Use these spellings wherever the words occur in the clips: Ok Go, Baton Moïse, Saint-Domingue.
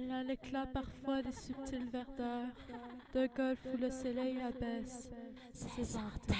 Elle a l'éclat parfois des subtils verdeurs, de golfe où le soleil abaisse ses antennes.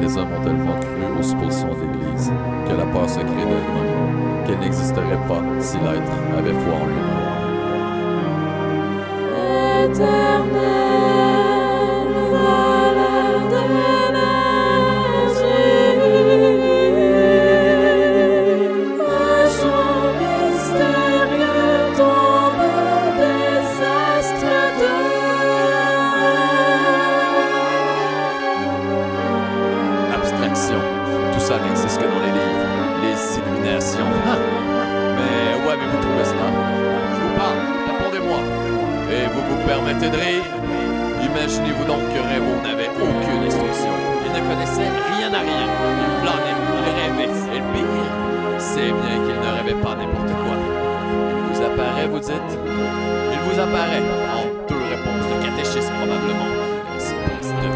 Les hommes ont tellement cru aux suppositions d'Église que la peur se crée d'elle-même, qu'elle n'existerait pas si l'être avait foi en lui. Éternelle, valeur de l'énergie, un chant mystérieux tombe des astres de tout ça n'existe que dans les livres, les illuminations. Mais où avez-vous trouvé cela? Je vous parle, répondez-moi. Et vous vous permettez de rire? Imaginez-vous donc que Raymond n'avait aucune instruction. Il ne connaissait rien à rien. Il planait, il rêvait, il payait. C'est bien qu'il ne rêvait pas n'importe quoi. Il vous apparaît, vous dites? Il vous apparaît en deux réponses de catéchisme probablement. Espèce de...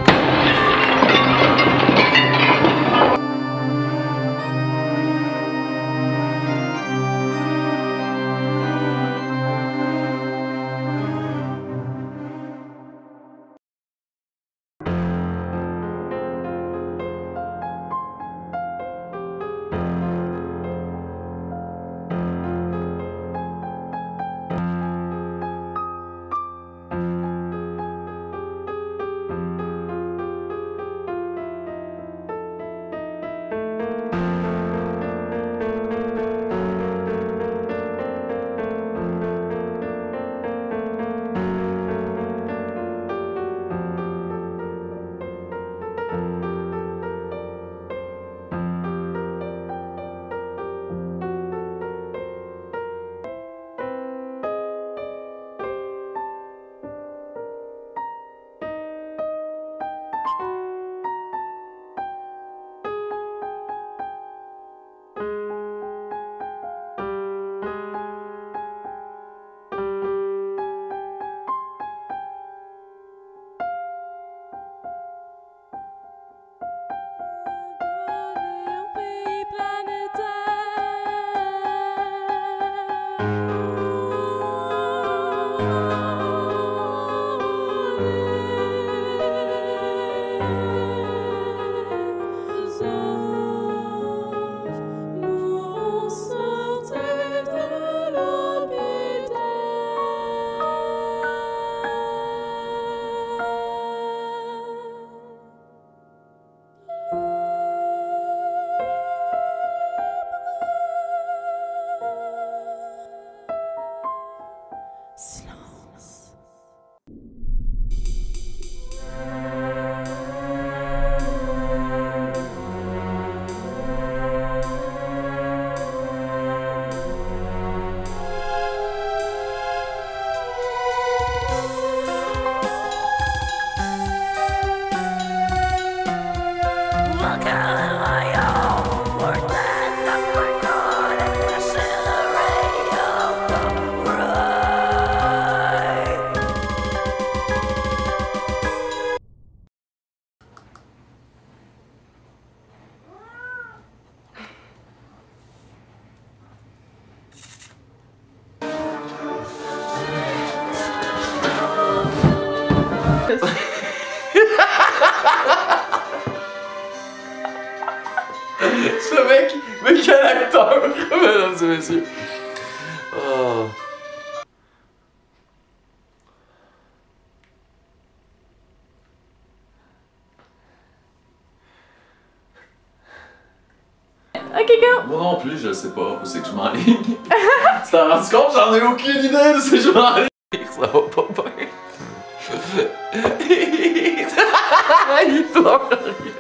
silence. Look out of my own world and the bright road and the accelerate of the ride. Ce mec, mais quel acteur, mesdames et messieurs. Oh. Ok go. Moi non plus, je sais pas où c'est que je m'enligne. Tu t'en rends compte, j'en ai aucune idée de ce que je m'enligne. Ça va pas bien. Il pleure.